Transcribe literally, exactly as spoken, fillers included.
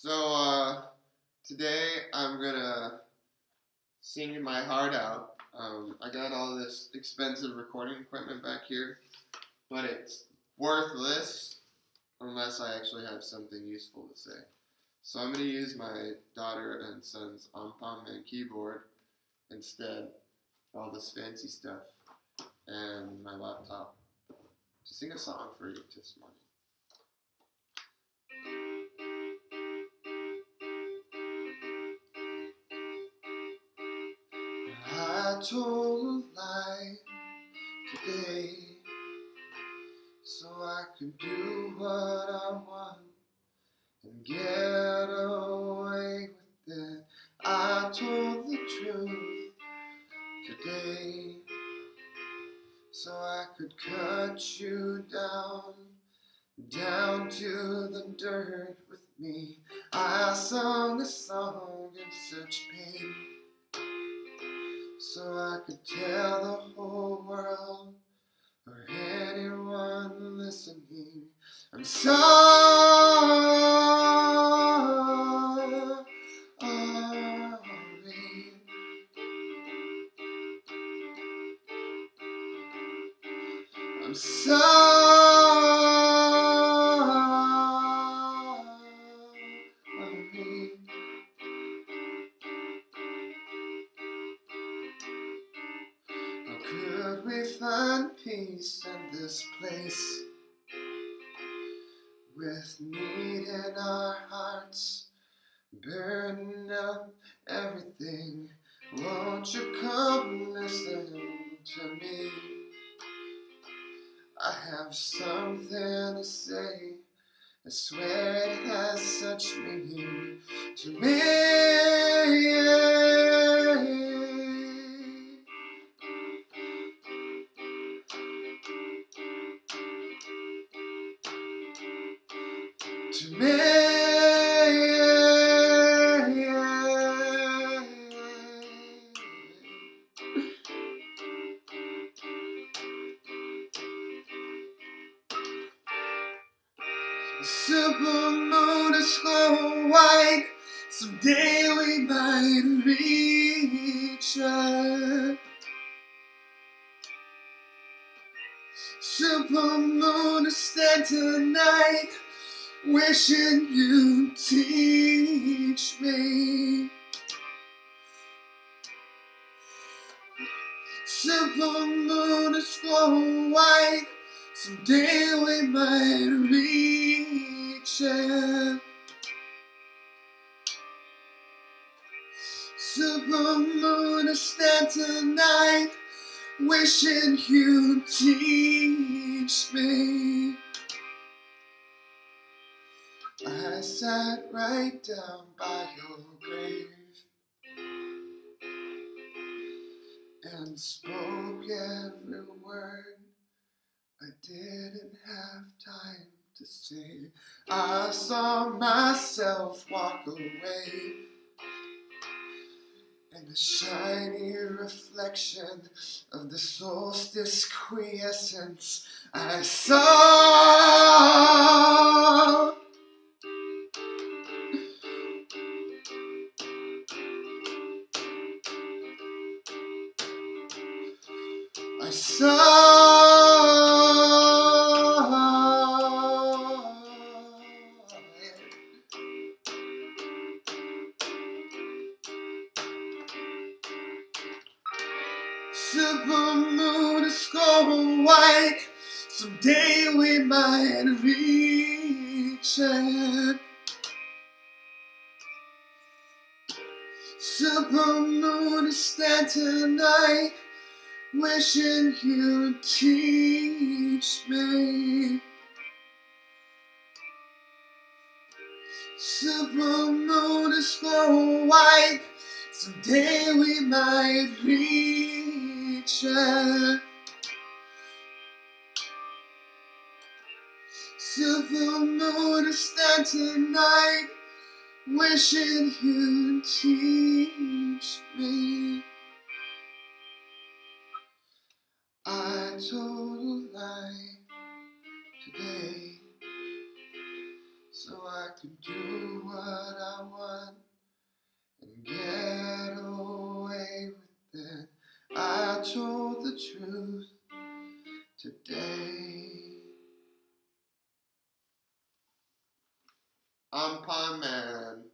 So uh, today I'm gonna sing my heart out. Um, I got all this expensive recording equipment back here, but it's worthless unless I actually have something useful to say. So I'm gonna use my daughter and son's Anpanman keyboard instead, all this fancy stuff, and my laptop to sing a song for you this morning. I told a lie today so I could do what I want and get away with it. I told the truth today so I could cut you down, down to the dirt with me. I sung a song in such pain so I could tell the whole world or anyone listening, I'm sorry. I'm sorry. Could we find peace in this place with need in our hearts, burning up everything? Won't you come listen to me? I have something to say, I swear it has such meaning to me. To me, yeah, yeah, yeah. Simple moon is so white, someday we might reach out. Simple moon is there tonight, wishing you teach me. Simple moon is glowing white, someday we might reach it. Simple moon is there tonight, wishing you teach me. I sat right down by your grave and spoke every word I didn't have time to say. I saw myself walk away in the shiny reflection of the solstice quiescence. I saw. I saw, simple moon is going white, someday we might reach it. Simple moon is there tonight, wishing you'd teach me. Simple moon is glowing white, someday we might reach it. Simple moon is there tonight, wishing you'd teach me. I told a lie today so I I could do what I want and get away with it. I told the truth today. Anpanman.